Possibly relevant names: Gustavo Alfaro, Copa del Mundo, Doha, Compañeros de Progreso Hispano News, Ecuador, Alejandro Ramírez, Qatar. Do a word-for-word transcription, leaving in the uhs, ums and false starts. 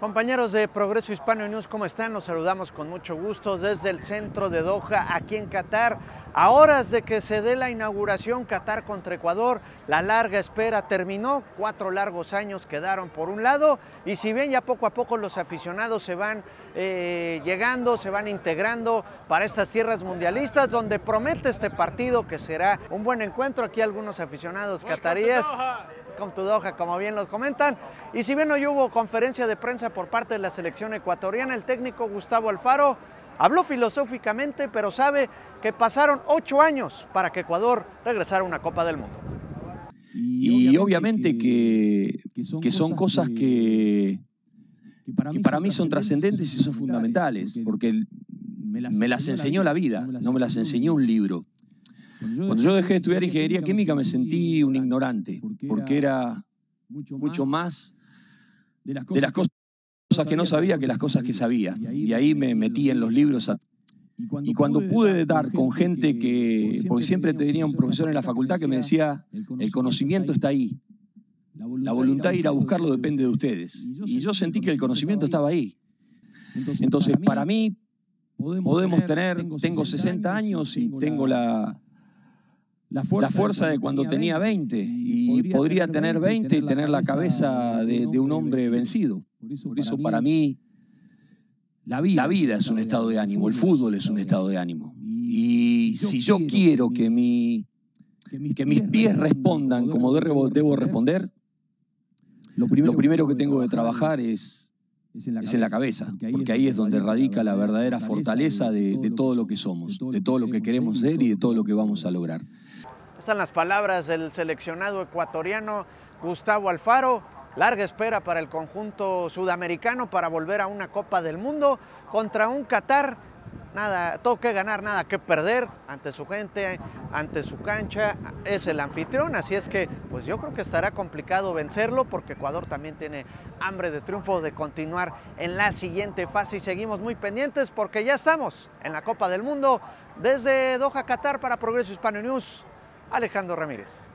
Compañeros de Progreso Hispano News, ¿cómo están? Los saludamos con mucho gusto desde el centro de Doha, aquí en Qatar. A horas de que se dé la inauguración Qatar contra Ecuador, la larga espera terminó, cuatro largos años quedaron por un lado, y si bien ya poco a poco los aficionados se van eh, llegando, se van integrando para estas tierras mundialistas, donde promete este partido que será un buen encuentro. Aquí algunos aficionados cataríes. To Doha, como bien los comentan. Y si bien hoy hubo conferencia de prensa por parte de la selección ecuatoriana, el técnico Gustavo Alfaro habló filosóficamente, pero sabe que pasaron ocho años para que Ecuador regresara a una Copa del Mundo. Y, y obviamente que, que, son que son cosas que, que, para, mí que para mí son trascendentes y son fundamentales, porque me las, me las enseñó la vida, no me las enseñó un libro. Cuando yo dejé de estudiar ingeniería química me sentí un ignorante, porque era mucho más de las cosas que no sabía que las cosas que sabía. Y ahí me metí en los libros. A... Y cuando pude dar con gente que... Porque siempre tenía un profesor en la facultad que me decía, el conocimiento está ahí, la voluntad de ir a buscarlo depende de ustedes. Y yo sentí que el conocimiento estaba ahí. Entonces, para mí, podemos tener... Tengo sesenta años y tengo la... La fuerza, la fuerza de cuando tenía veinte, y podría tener veinte y tener la cabeza de, de un hombre vencido. Por eso para mí la vida es un estado de ánimo, el fútbol es un estado de ánimo. Y si yo quiero que, mi, que mis pies respondan como debo responder, lo primero que tengo que trabajar es, es en la cabeza, porque ahí es donde radica la verdadera fortaleza de, de todo lo que somos, de todo lo que queremos ser y de todo lo que vamos a lograr. Están las palabras del seleccionado ecuatoriano Gustavo Alfaro. Larga espera para el conjunto sudamericano para volver a una Copa del Mundo contra un Qatar. Nada, todo que ganar, nada que perder ante su gente, ante su cancha. Es el anfitrión, así es que pues yo creo que estará complicado vencerlo, porque Ecuador también tiene hambre de triunfo, de continuar en la siguiente fase, y seguimos muy pendientes porque ya estamos en la Copa del Mundo. Desde Doha, Qatar, para Progreso Hispano News, Alejandro Ramírez.